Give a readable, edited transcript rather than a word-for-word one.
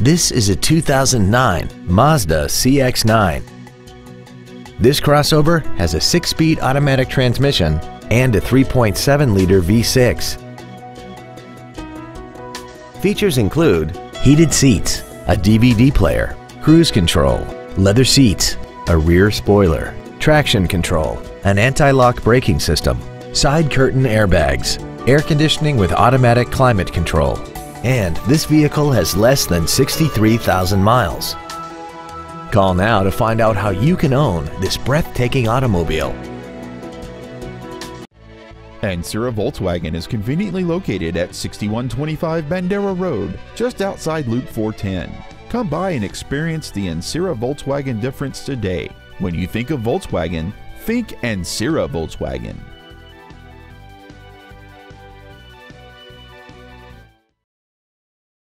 This is a 2009 Mazda CX-9. This crossover has a 6-speed automatic transmission and a 3.7-liter V6. Features include heated seats, a DVD player, cruise control, leather seats, a rear spoiler, traction control, an anti-lock braking system, side curtain airbags, air conditioning with automatic climate control, and this vehicle has less than 63,000 miles. Call now to find out how you can own this breathtaking automobile. Ancira Volkswagen is conveniently located at 6125 Bandera Road, just outside Loop 410. Come by and experience the Ancira Volkswagen difference today. When you think of Volkswagen, think Ancira Volkswagen.